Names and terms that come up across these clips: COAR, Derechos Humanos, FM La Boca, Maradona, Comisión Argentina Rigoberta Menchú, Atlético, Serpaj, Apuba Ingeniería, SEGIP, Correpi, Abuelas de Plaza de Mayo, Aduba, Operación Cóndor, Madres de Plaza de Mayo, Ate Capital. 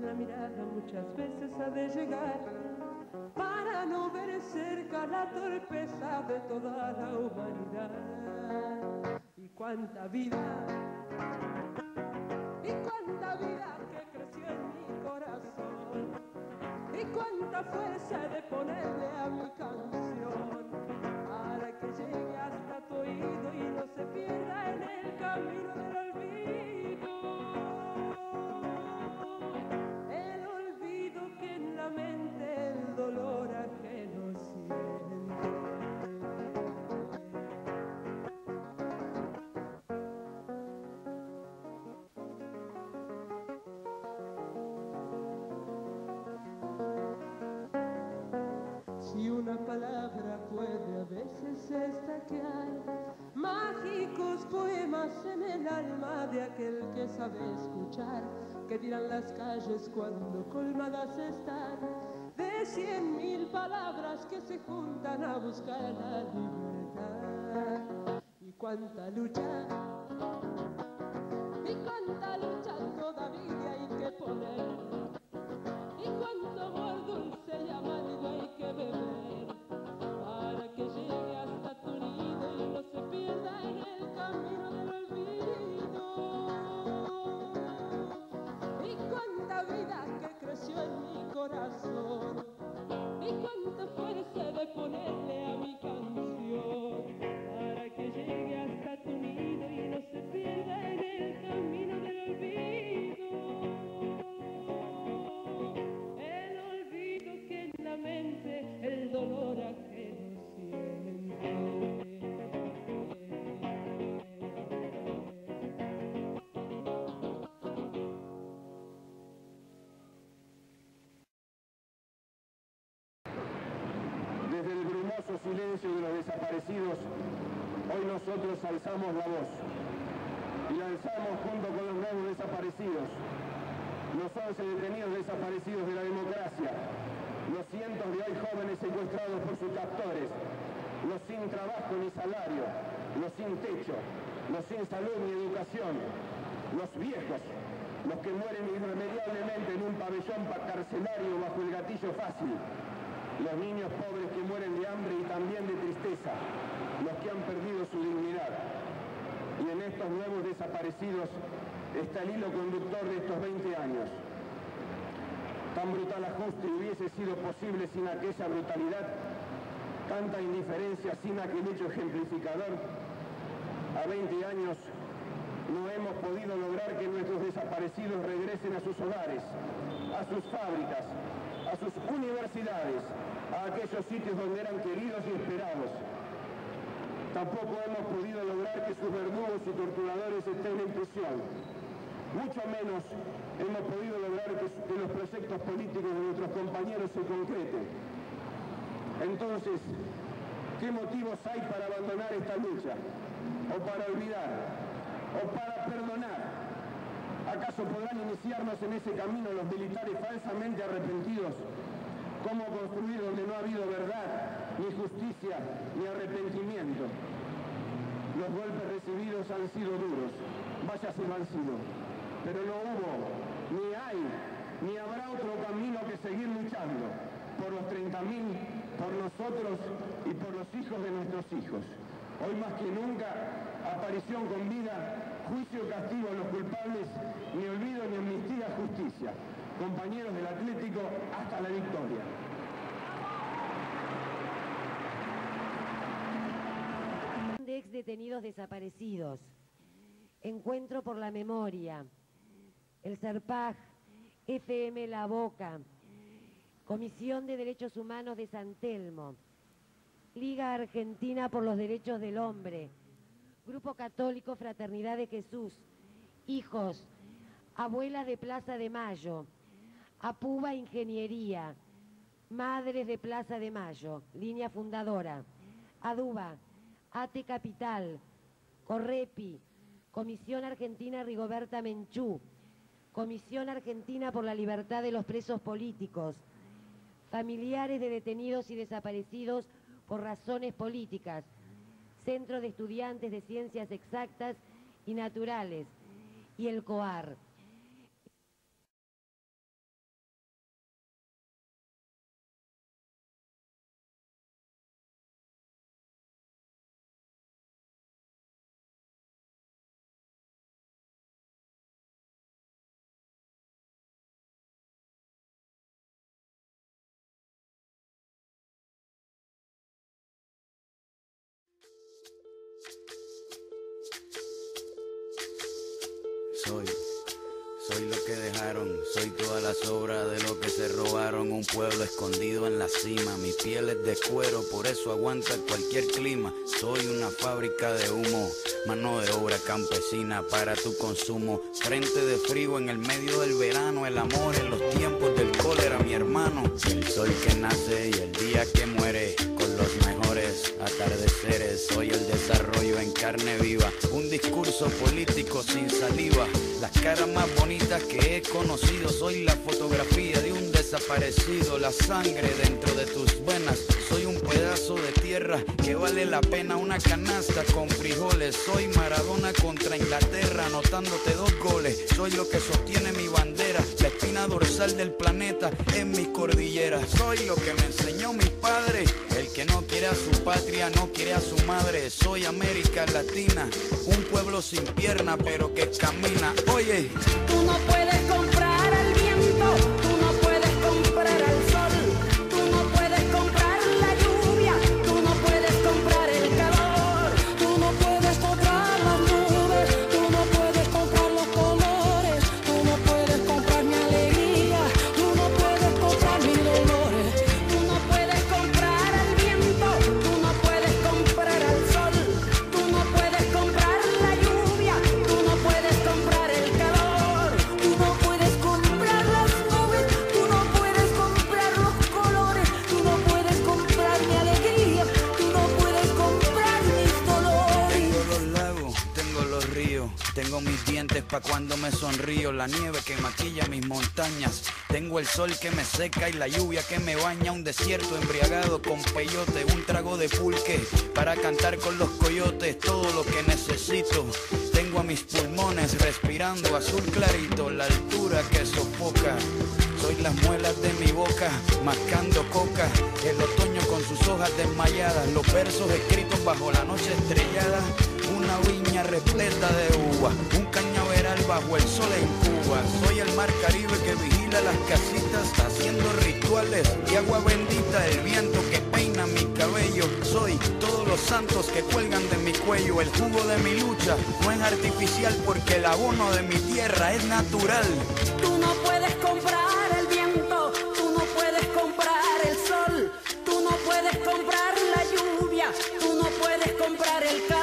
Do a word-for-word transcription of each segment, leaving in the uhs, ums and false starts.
la mirada muchas veces ha de llegar para no ver cerca la torpeza de toda la humanidad. Y cuánta vida, y cuánta vida que creció en mi corazón, y cuánta fuerza he de ponerle a mi canción para que llegue hasta tu oído y no se pierda en el camino del olvido. El dolor a que no siente. Si una palabra puede, a veces esta que hay, mágicos poemas en el alma de aquel que sabe escuchar, que dirán las calles cuando colmadas están de cien mil palabras que se juntan a buscar la libertad. Y cuánta lucha, y cuánta lucha todavía hay que poner, y cuánto amor dulce y amargo hay que beber para que llegue hasta tu nido y no se pierda en el camino del olvido. Y cuánta vida que creció en mi corazón, y cuánta fuerza de ponerle a mi canción para que llegue hasta tu nido y no se pierda en el camino del olvido. El olvido que en la mente el dolor a que no siente. Silencio de los desaparecidos, hoy nosotros alzamos la voz y lanzamos junto con los nuevos desaparecidos, los once detenidos desaparecidos de la democracia, los cientos de hoy jóvenes secuestrados por sus captores, los sin trabajo ni salario, los sin techo, los sin salud ni educación, los viejos, los que mueren irremediablemente en un pabellón carcelario bajo el gatillo fácil, los niños pobres que mueren de hambre y también de tristeza, los que han perdido su dignidad. Y en estos nuevos desaparecidos está el hilo conductor de estos veinte años. Tan brutal ajuste hubiese sido posible sin aquella brutalidad, tanta indiferencia sin aquel hecho ejemplificador. A veinte años no hemos podido lograr que nuestros desaparecidos regresen a sus hogares, a sus fábricas, a sus universidades, a aquellos sitios donde eran queridos y esperados. Tampoco hemos podido lograr que sus verdugos y torturadores estén en prisión. Mucho menos hemos podido lograr que, que los proyectos políticos de nuestros compañeros se concreten. Entonces, ¿qué motivos hay para abandonar esta lucha? ¿O para olvidar? ¿O para perdonar? ¿Acaso podrán iniciarnos en ese camino los militares falsamente arrepentidos? ¿Cómo construir donde no ha habido verdad, ni justicia, ni arrepentimiento? Los golpes recibidos han sido duros, vaya si lo han sido. Pero no hubo, ni hay, ni habrá otro camino que seguir luchando por los treinta mil, por nosotros y por los hijos de nuestros hijos. Hoy más que nunca, aparición con vida, juicio, castigo a los culpables, ni olvido ni amnistía, justicia. Compañeros del Atlético, hasta la victoria. De ex detenidos desaparecidos, Encuentro por la Memoria, el Serpaj, F M La Boca, Comisión de Derechos Humanos de San Telmo, Liga Argentina por los Derechos del Hombre, Grupo Católico Fraternidad de Jesús, Hijos, Abuelas de Plaza de Mayo, Apuba Ingeniería, Madres de Plaza de Mayo, línea fundadora, Aduba, Ate Capital, Correpi, Comisión Argentina Rigoberta Menchú, Comisión Argentina por la Libertad de los Presos Políticos, Familiares de Detenidos y Desaparecidos por Razones Políticas, Centro de Estudiantes de Ciencias Exactas y Naturales, y el COAR. soy lo que dejaron, soy toda la sobra de lo que se robaron. Un pueblo escondido en la cima, mi piel es de cuero, por eso aguanta cualquier clima. Soy una fábrica de humo, mano de obra campesina para tu consumo. Frente de frío en el medio del verano, el amor en los tiempos del cólera, mi hermano. El sol que nace y el día que muere, con los mejores atardeceres. Soy el desarrollo en carne viva, un discurso político sin saliva. Las caras más bonitas que he conocido, soy la fotografía de un desaparecido, la sangre dentro de tus venas. Soy un pedazo de tierra que vale la pena una canasta con frijoles. Soy Maradona contra Inglaterra anotándote dos goles. Soy lo que sostiene mi bandera, la espina dorsal del planeta en mis cordilleras. Soy lo que me enseñó mi padre, el que no quiere a su patria no quiere a su madre. Soy América Latina, un pueblo sin pierna pero que camina. Oye, tú no puedes comprar al viento, tú no puedes comprar al sol. Tengo mis dientes pa' cuando me sonrío, la nieve que maquilla mis montañas. Tengo el sol que me seca y la lluvia que me baña. Un desierto embriagado con peyote, un trago de pulque para cantar con los coyotes. Todo lo que necesito, tengo a mis pulmones respirando azul clarito, la altura que sofoca. Soy las muelas de mi boca, mascando coca. El otoño con sus hojas desmayadas, los versos escritos bajo la noche estrellada. Una viña repleta de uva, un cañaveral bajo el sol en Cuba. Soy el mar Caribe que vigila las casitas haciendo rituales y agua bendita, el viento que peina mi cabello. Soy todos los santos que cuelgan de mi cuello. El jugo de mi lucha no es artificial porque el abono de mi tierra es natural. Tú no puedes comprar el viento, tú no puedes comprar el sol, tú no puedes comprar la lluvia, tú no puedes comprar el calor.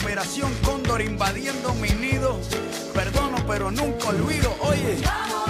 Operación Cóndor invadiendo mi nido, perdono pero nunca olvido, oye.